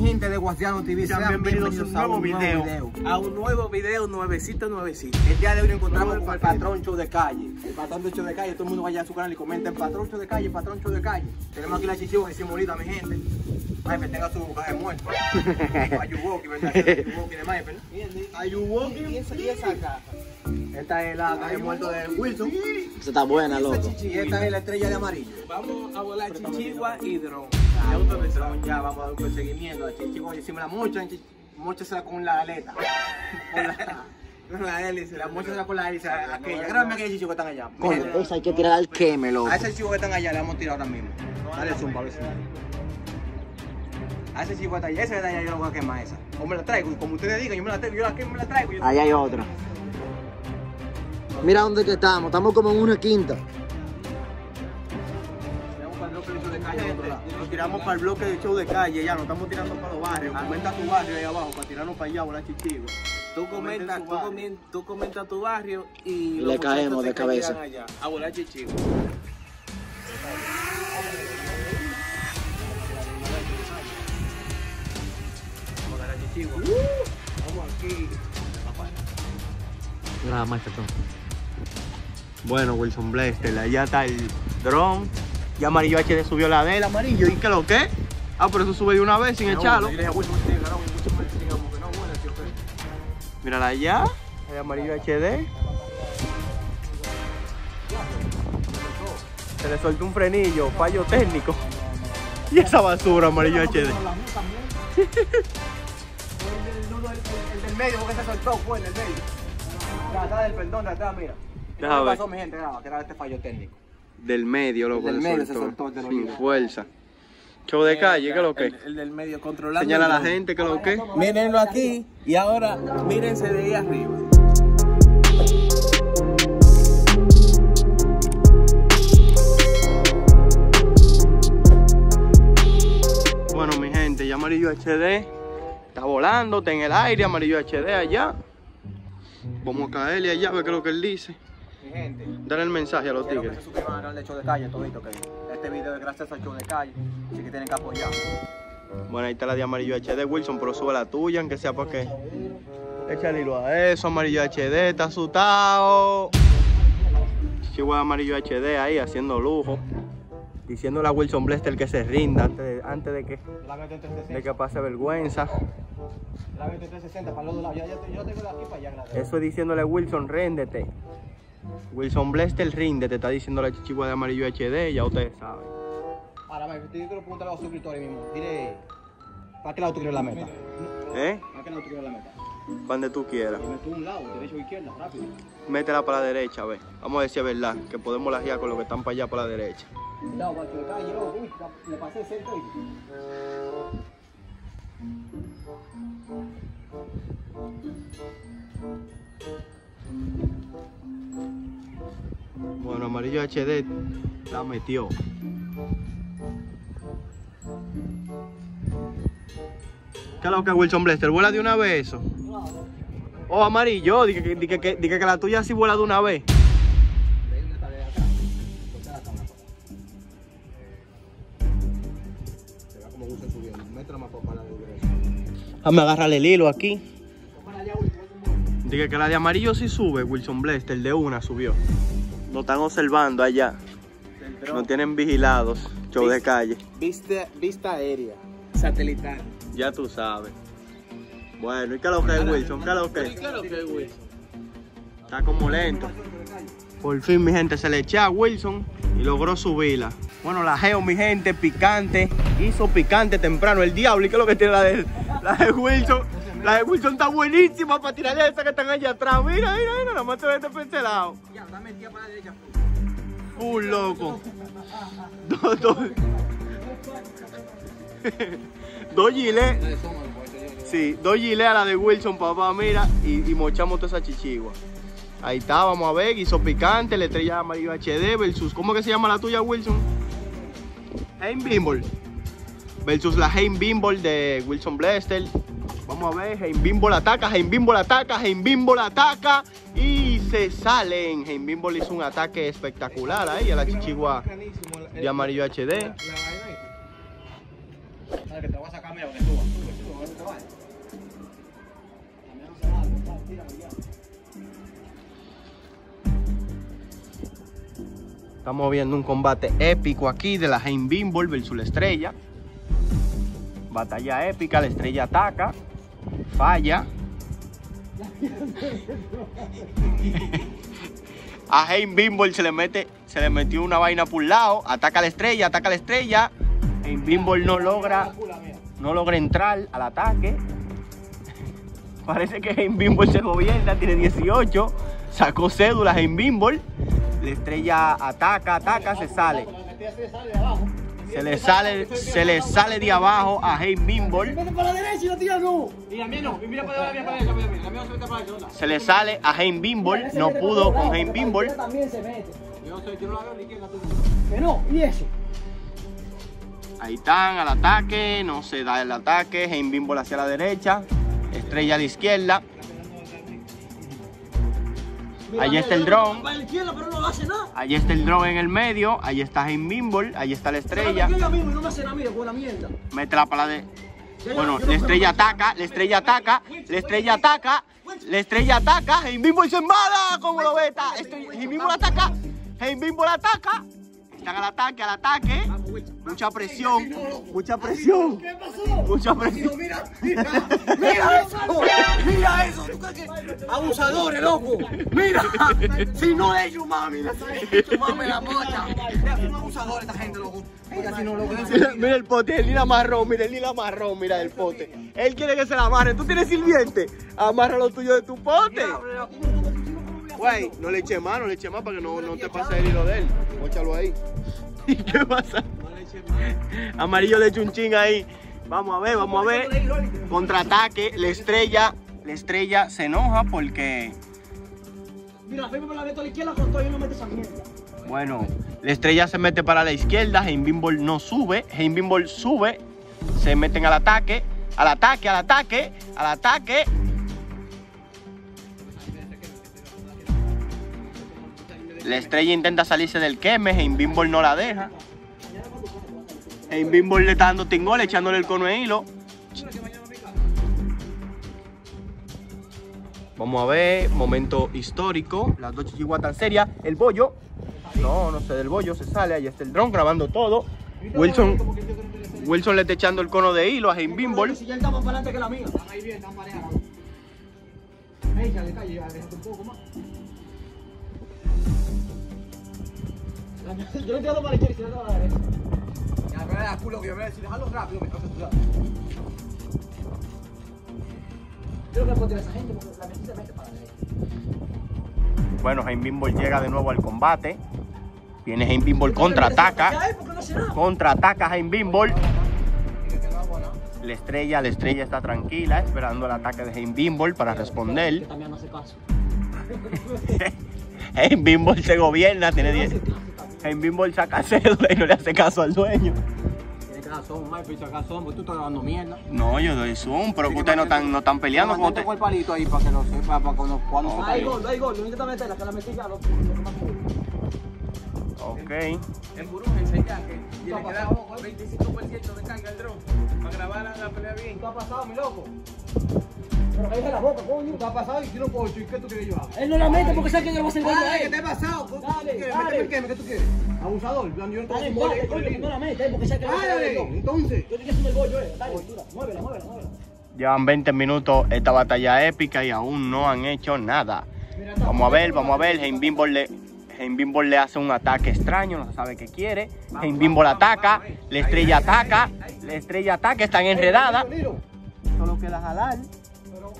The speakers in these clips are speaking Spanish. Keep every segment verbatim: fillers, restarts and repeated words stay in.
mi gente de Guasiano T V, sean, sean bienvenidos, bienvenidos a un nuevo, video, nuevo video. A un nuevo video, nuevecito, nuevecito. El día de hoy nos encontramos con el patrón Show de Calle. El patrón de Show de Calle, todo el mundo vaya a su canal y comenten patrón Show de Calle, patrón Show de Calle. Tenemos aquí la Chichigua recién molida, mi gente. Maifel, tenga su caja de muerto. Ayuwoki, ¿verdad? Ayuwoki de Maifel. Ayuwoki. ¿Y esa, y esa caja? Esta es la caja de muerto de Wilson. Esta está buena, loco. Y esta es la estrella de amarillo. Vamos a volar Chichigua y dron. Ya, un ya vamos a dar un perseguimiento a Chichigua. Yo hicimos la mocha, mocha será con la aleta. Con la, con la hélice, la mocha será con la hélice. Aquella, grábame aquella Chichigua que están allá. Con esa hay que tirar al queme, loco. A esa Chichigua que están allá la vamos a tirar ahora mismo. Dale zumba, a ver si. A esa Chichigua está allá, esa de allá yo la voy a quemar esa. O me la traigo, como ustedes digan, yo me la traigo, yo la quemo, me la traigo. Allá hay otra. Mira dónde que estamos, estamos como en una quinta. Nos tiramos para el bloque de Show de Calle, ya nos estamos tirando para los barrios. Comenta tu barrio ahí abajo para tirarnos para allá, volar Chichigua. Tú comenta, tú, comien, tú comenta tu barrio y le caemos de cabeza allá, a volar Chichigua. Vamos a ganar Chichigua. Vamos aquí. Nada más, cachón. Bueno, Wilson Blaster, allá está el dron. Y Amarillo H D subió la del amarillo. ¿Y qué lo que? Ah, por eso sube de una vez sin no, echarlo. Mírala allá, el Amarillo H D. Se le soltó un frenillo, fallo técnico. Y esa basura, Amarillo H D. El del medio, porque se soltó, fue el del medio. De atrás del perdón, de atrás, mira. ¿Qué pasó, mi gente? Graba, que era este fallo técnico. Del medio, loco, del medio se soltó, se soltó sin fuerza. Show de Calle, ¿qué es lo que? El, el del medio controlando. Señala a la gente, ¿qué es lo que? Mírenlo aquí y ahora mírense de ahí arriba. Bueno, mi gente, ya Amarillo H D está volando, está en el aire, Amarillo H D allá. Vamos a caerle allá, a ver qué es lo que él dice. Gente, dale el mensaje a los tigres. Que se suscriban al canal de Show de Calle, todito que este video es gracias al Show de Calle, así que tienen que apoyar. Bueno, ahí está la de Amarillo H D, Wilson, pero sube la tuya, aunque sea para que échale hilo a eso. Amarillo H D está asustado. Chihuahua Amarillo H D ahí haciendo lujo, diciéndole a Wilson Blaster que se rinda antes de, antes de que de que pase vergüenza. Eso es diciéndole a Wilson, réndete. Wilson Blaster, rinde, te está diciendo la Chichigua de Amarillo H D, ya ustedes saben. Ahora, me tienes que preguntar a los suscriptores mismo. Dile, ¿para qué lado tú quieres la meta? ¿Eh? ¿Para qué lado tú quieres la meta? Cuando tú quieras. Dime tú un lado, derecho o izquierda, rápido. Métela para la derecha, a ver. Vamos a decir verdad, que podemos lajear con los que están para allá, para la derecha. Cuidado, para que acá llegó, uy, le pasé el centro y... Bueno, Amarillo H D la metió. ¿Qué es lo que Wilson Blaster? ¿Vuela de una vez eso? Oh, Amarillo, dije que, que, que, que la tuya sí vuela de una vez. Ah, me agarra el hilo aquí. Dije que la de Amarillo sí sube, Wilson Blaster, de una subió. Nos están observando allá. Nos tienen vigilados. Show vista, de Calle. Vista, vista aérea. Satelital. Ya tú sabes. Bueno, ¿y qué es lo que es Wilson? ¿Qué es lo que es? ¿Qué es lo que es Wilson? Está como lento. Por fin, mi gente, se le echó a Wilson y logró subirla. Bueno, la geo, mi gente, picante. Hizo picante temprano. El diablo, ¿y qué es lo que tiene la de, la de Wilson? La de Wilson está buenísima para tirar esas que están allá atrás. Mira, mira, mira, nada más te ve este pincelado. Ya, está metida para la derecha. Full, loco. Dos, dos. Dos gilets. Sí, dos gilets a la de Wilson, papá, mira. Y, y mochamos toda esa Chichigua. Ahí está, vamos a ver. Guiso picante, la estrella de Amarillo H D versus. ¿Cómo que se llama la tuya, Wilson? Hein Bimball. Versus la Hein Bimball de Wilson Blaster. Vamos a ver, Hein Bimball ataca, Hein Bimball ataca, Hein Bimball ataca y se salen. Hein Bimball hizo un ataque espectacular ahí a la Chichigua de Amarillo H D. Dale, que te voy a sacar, mira, que suba, sube, sube, sube, que te vaya. También no se va, no, tira, ya. Estamos viendo un combate épico aquí de la Jane Bimble versus la Estrella. Batalla épica, la Estrella ataca, falla. A Jane Bimble se le mete, se le metió una vaina por un lado, ataca a la Estrella, ataca a la Estrella. Jane Bimble no logra, no logra entrar al ataque. Parece que Jane Bimble se gobierna, tiene dieciocho, sacó cédula Jane Bimble. La Estrella ataca, ataca, se sale. Se le sale, se le sale de abajo a Jane Bimble. Se le sale a Jane Bimble, no pudo con Jane Bimble. Ahí están al ataque, no se da el ataque. Jane Bimble hacia la derecha, Estrella a la izquierda. Allí está el dron. Allí está el dron en el medio. Allí está Jane Bimble. Allí está la Estrella. Mete la pala de. Bueno, la Estrella ataca. La Estrella ataca. La Estrella ataca. La Estrella ataca. Jane Bimble se embala. Como lo ve. Jane Bimble ataca. Jane Bimble ataca. Están al ataque, al ataque. Mucha presión. Mucha presión. ¿Qué pasó? Mucha presión. Mira, mira. Mira eso. Mira eso. Abusadores, loco. Mira. Si no ellos, mami. Tu mami la mocha. Mira, son abusadores esta gente, loco. Mira, si no, loco. Mira el pote, el lila marrón. Mira el lila marrón. Mira el pote. Él quiere que se la amarre. Tú tienes sirviente. Amarra lo tuyo de tu pote. Güey, no le eche más, no le eche más para que no, no te pase el hilo de él. Óchalo ahí. ¿Y qué pasa? No le eche más. Amarillo le echa un ching ahí. Vamos a ver, vamos a ver. Contraataque, la Estrella. La Estrella se enoja porque. Mira, firme por la meto a la izquierda, pero todavía no mete esa mierda. Bueno, la Estrella se mete para la izquierda. Jane Bimble no sube. Jane Bimble sube. Se meten al ataque. Al ataque, al ataque, al ataque. La Estrella intenta salirse del queme, Jane Bimble no la deja. Jane Bimble le está dando tingol, echándole el cono de hilo. Vamos a ver, momento histórico. Las dos chichiguas tan serias. El bollo. No, no sé del bollo, se sale. Ahí está el dron grabando todo. Wilson, Wilson le está echando el cono de hilo a Jane Bimble. Ahí bien, están parejas. Échale, calle, déjate un poco más. Yo no te hago para la izquierda, si no te hago para la derecha. Ya, pero era culo que yo voy a decir, déjalo rápido, me cago en tu lado. Yo no puedo tirar a esa gente porque la gente se mete para la derecha. Bueno, Jane Bimble llega de nuevo al combate. Viene Jane Bimble, contraataca. Contraataca Jane Bimble. La Estrella, la Estrella está tranquila, esperando el ataque de Jane Bimble para responder. También no hace caso. Jane Bimble se gobierna, tiene diez. Jane Bimble saca cédula y no le hace caso al dueño. Tiene que dar zoom, Maifel, y saca zoom, porque tú estás dando mierda. No, yo doy zoom, pero que ustedes no están, no están peleando con ustedes. Con el palito ahí para que lo sepa, para cuando se caiga. Hay gol, hay gol, no intenta meterla, que la metí ya, lo que más pudo. Ok. El gurú enseña que tiene que dar veinticinco por ciento de carga el dron para grabar la pelea bien. ¿Qué ha pasado, mi loco? Pero cállate la boca, coño. Está pasado y tiro un pocho. ¿Y qué tú quieres llevar? Él no la mete porque sabe que no va a ser gol. Dale, que te ha pasado. Dale, dale. ¿Qué tú quieres? Abusador. Dale, dale, coño. No la mete porque sabe que no va a ser gol. Entonces. Yo te quiero hacer el gol, yo. Dale, muévela, muévela, muévela. Llevan veinte minutos esta batalla épica y aún no han hecho nada. Vamos a ver, vamos a ver. Jane Bimble le, Jane Bimble le hace un ataque extraño. No se sabe qué quiere. Jane Bimble ataca. La Estrella ataca. La Estrella ataca. Están enredadas. Solo queda jalar.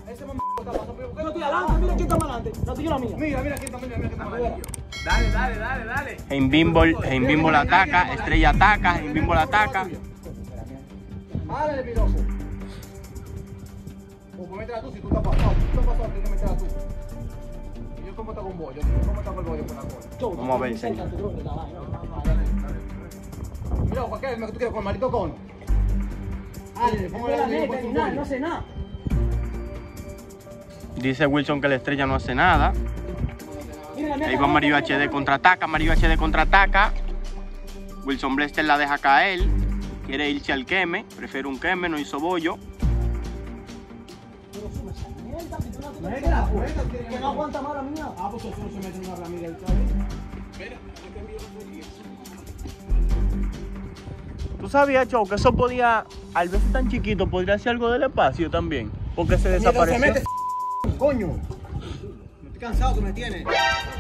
Ese mamá está pasando, pero ¿por qué no estoy adelante? Mira quién está más adelante, la tuya la mía. Mira, mira quién está, mira, mira quién está más adelante. Dale, dale, dale, dale. Jane Bimble, Jane Bimble ataca, Estrella ataca, Jane Bimble ataca. Dale, piroso. Pues métela tú si tú estás pasado, si tú estás pasado, tienes que meterla tú. Y yo como está con bollo, yo como está con bollo con la cola. Vamos a ver, señor. Mira, ¿para qué? ¿Tú quieres con el marito con? Dale, pongo la mía, no sé nada. Dice Wilson que la Estrella no hace nada. Ahí va Amarillo H D, contraataca. Amarillo H D contraataca. Wilson Blaster la deja caer. quiere irse al queme, prefiero un queme, no hizo bollo. No es que la puerta, que no aguanta mala mía. Ah, pues solo se mete en una ramilla. ¿Tú sabías, Chau, que eso podía, al verse tan chiquito, podría hacer algo del espacio también? Porque se desapareció. Mira, se mete, coño. Me estoy cansado que me tienes.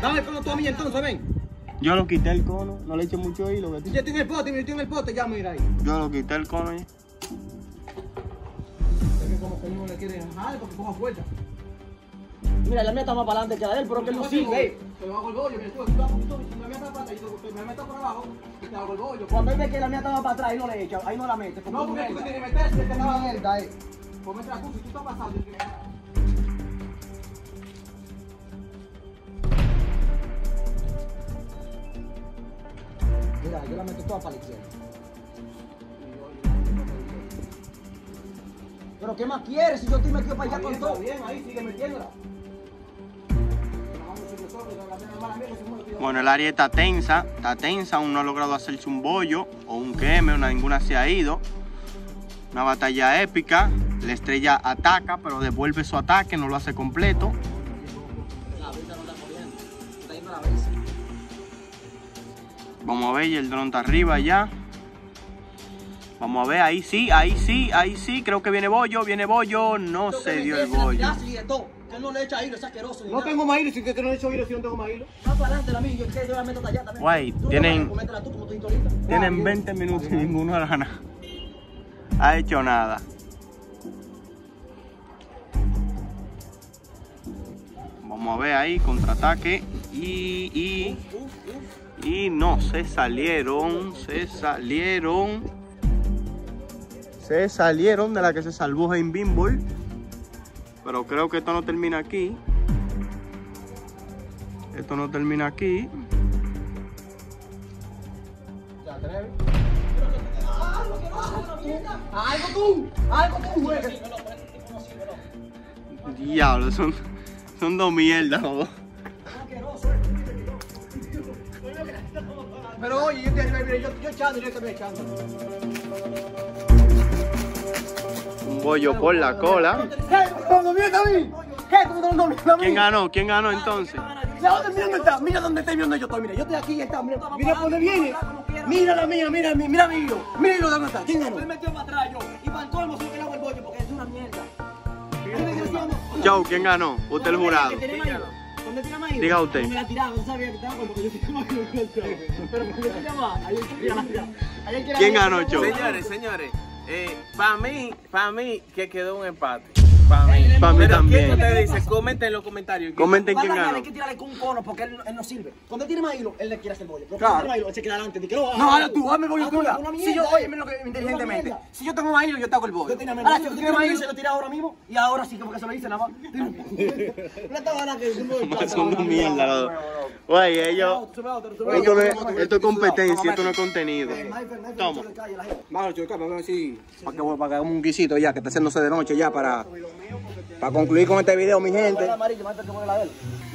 Dame el cono tú a mí entonces, ven. Yo lo quité el cono, no le eché mucho hilo. Yo estoy en el pote, yo estoy en el pote, ya mira ahí. Yo lo quité el cono ya. Es que como que no le quiere dejar, porque coja fuerza. Mira, la mía está más para adelante que la de él, pero que él no sirve. Te lo hago el bollo, mira, tú, tú vas poquito, si la mía está para atrás, me meto por abajo, te hago el bollo. Cuando él ve que la mía estaba para atrás, ahí no le echa, ahí no la mete. No, porque tú tienes que meterse, te estaba abierta, eh. Ponme atrás tú, si tú estás pasando, yo te hago. Mira, yo la meto toda para la izquierda. Pero ¿qué más quieres si yo estoy metido para allá con todo? Bien, ahí sigue metiéndola. Bueno, el área está tensa, está tensa, aún no ha logrado hacerse un bollo o un queme, o ninguna se ha ido. Una batalla épica, la estrella ataca, pero devuelve su ataque, no lo hace completo. Vamos a ver, el dron está arriba ya. Vamos a ver, ahí sí, ahí sí, ahí sí, creo que viene bollo, viene bollo, no se dio el bollo. Que no le echa hilo, es asqueroso. No tengo más hilo, si usted no le echa hilo, si no tengo más hilo. Va para adelante la mía, yo que yo la meto allá también. Guay, tienen, tienen veinte minutos y ninguno ha ganado. Ha hecho nada. Vamos a ver ahí, contraataque. Y, y, y no, se salieron, se salieron. Se salieron de la que se salvó en Bimbol. Pero creo que esto no termina aquí. Esto no termina aquí. ¿Te atreves? ¡Algo tú! ¡Algo tú! Diablo, son, son dos mierdas los dos. Pero oye, yo te ayudaré, yo, yo echando, yo también echando. Un bollo por la cola. ¿Quién ganó? ¿Quién ganó entonces? Mira dónde está, mira dónde estoy mirando yo estoy, mira, yo estoy aquí, está, mira, mira por dónde viene. Mira la mía, mira mi, mira mi hilo, mira hilo de dónde está, ¿quién ganó? Me metió para atrás yo, y para el colmo solo que le hago el bollo porque es una mierda. Chau, ¿quién ganó? Usted el jurado. ¿Dónde tira más hilo? Diga usted. Me la tiraba, no sabía que estaba con porque yo tiraba más hilo que el trago. Pero ¿por qué te llamaba? ¿Quién ganó, Chau? Señores, señores. Eh, para mí, para mí que quedó un empate. Para mí, pa mí también. Usted dice, comenten en los comentarios. Comenten quién ganó. Hay que tirarle con un cono porque él, él no sirve. Cuando él tiene más hilo, él le quiere hacer bollo. Pero claro. Cuando tiene más hilo, él se queda adelante. Dice, no, no, ahora tú, hazme el bollo tú. Si yo, oye, lo que inteligentemente. Si yo tengo más hilo, yo te hago el bollo. Ahora, si tú tienes más hilo, se lo tira ahora mismo. Y ahora sí, como que se lo dice nada más. Son una mierda los dos. Güey, ellos. Esto es competencia, esto no es contenido. Toma. Vamos, chicos, vamos a ver si. Para que hagamos un guisito ya, que está haciéndose de noche ya para. Para concluir con este video, mi gente.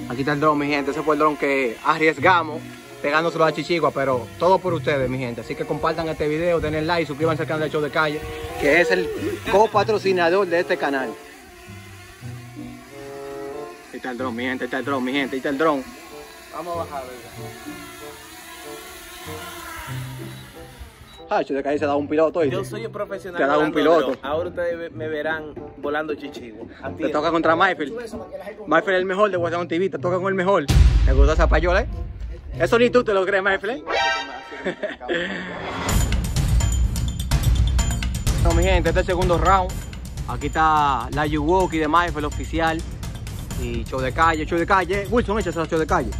Aquí está el dron, mi gente. Ese fue el dron que arriesgamos pegándoselo a Chichigua, pero todo por ustedes, mi gente. Así que compartan este video, denle like, suscríbanse al canal de Show de Calle, que es el copatrocinador de este canal. Ahí está el dron, mi gente, ahí está el dron, mi gente, ahí está el dron. Vamos a bajar, ¿verdad? De Calle se ha dado un piloto. Y yo soy el profesional. Te ha dado un piloto. Ahora ustedes me verán volando Chichigua. Te toca contra Maifel. Maifel es el mejor de Volando T V. Te toca con el mejor. ¿Te gusta esa payola, eh? Eso ni tú te lo crees, Maifel. No, mi gente, este es el segundo round. Aquí está la Ayuwoki de Maifel Oficial. Y Show de Calle, Show de Calle. Wilson, échase a Show de Calle.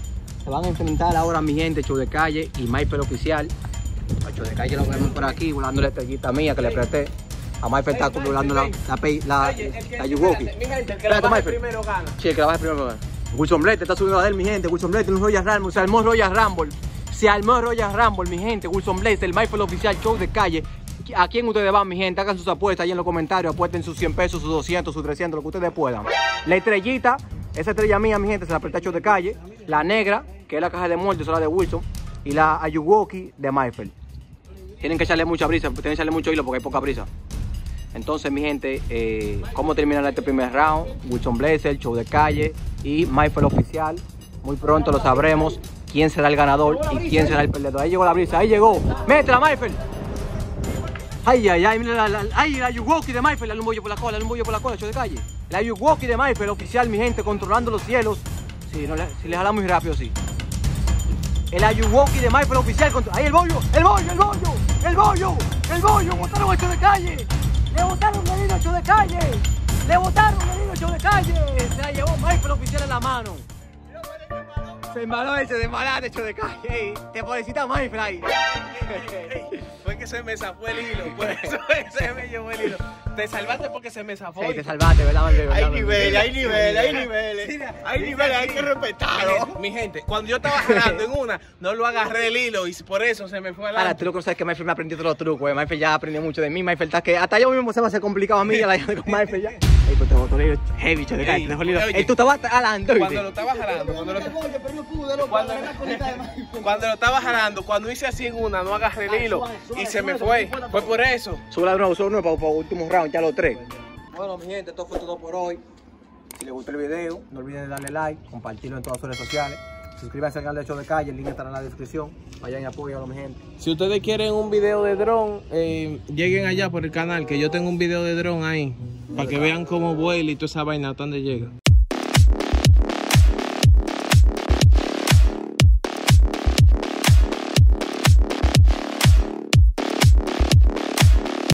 Se van a enfrentar ahora, mi gente, Show de Calle y Maifel Oficial. Show de Calle lo vemos por aquí, volando la estrellita mía que le presté. A Maifel está volando la Ayuwoki. Espérate, Maifel. Sí, el que la baje primero gana. Wilson Blaster está subiendo a él, mi gente. Wilson Blaster, un Royal Rumble. Se armó Royal Rumble. Se armó Royal Rumble, mi gente. Wilson Blaster, el Maifel Oficial, Show de Calle. ¿A quién ustedes van, mi gente? Hagan sus apuestas ahí en los comentarios. Apuesten sus cien pesos, sus doscientos, sus trescientos, lo que ustedes puedan. La estrellita, esa estrella mía, mi gente, se la presté a Show de Calle. La negra, que es la caja de muerte, es la de Wilson. Y la Ayuwoki de Maifel. tienen que echarle mucha brisa, tienen que echarle mucho hilo porque hay poca brisa. Entonces, mi gente, eh, ¿cómo terminan este primer round? Wilson Blaster, Show de Calle y Maifel Oficial. Muy pronto lo sabremos quién será el ganador y quién será el perdedor. Ahí llegó la brisa, ahí llegó. ¡Métela, Maifel! ¡Ay, ay, ay! Mira la, la, ay, la Ayuwoki de Maifel, el humbollo por la cola, el humbollo por la cola, Show de Calle. La Ayuwoki de Maifel Oficial, mi gente, controlando los cielos. Sí, no, si le jalamos muy rápido, sí. El Ayuwoki de Maifel Oficial contra... ¡Ahí el bollo! ¡El bollo! ¡El bollo! ¡El bollo! ¡El bollo! ¡Botaron el Show de Calle! ¡Le botaron el hilo Show de Calle! ¡Le botaron el hilo Show de Calle! Se la llevó Maifel Oficial en la mano. Se embaló ese, se embaló el Show de Calle. Ey, te felicita Maifel ahí. Fue que se me zafó el hilo, por eso se me llevó el hilo. Te salvaste porque se me zafó. Sí, te salvaste, ¿verdad, Maifel? Hay niveles, hay niveles, hay niveles. Hay niveles, hay que respetarlo. Mi gente, cuando yo estaba jalando en una, no lo agarré el hilo y por eso se me fue la... Ahora, tú lo que sabes que Maifel me ha aprendido todos los trucos, eh. Maifel ya aprendió mucho de mí. Maifel está que hasta yo mismo se me hace complicado a mí ya la con Maifel ya. Ey, pues te botó el hilo heavy, Show de Calle, te dejó el hilo. Ey, tú estabas jalando, ¿viste? Cuando lo estabas jalando, cuando lo... Cuando lo estabas jalando, cuando hice así en una, no agarré el hilo y se me fue. Fue por eso. Sube la nueva, sube la nueva para último round. Ya los tres. Bueno, mi gente, esto fue todo por hoy. Si les gustó el video, no olviden darle like, compartirlo en todas sus redes sociales, suscríbanse al canal de Show de Calle, el link estará en la descripción. Vayan y apóyenlo, mi gente. Si ustedes quieren un video de dron, eh, lleguen allá por el canal, que yo tengo un video de dron ahí, para que vean cómo vuela y toda esa vaina, hasta donde llega.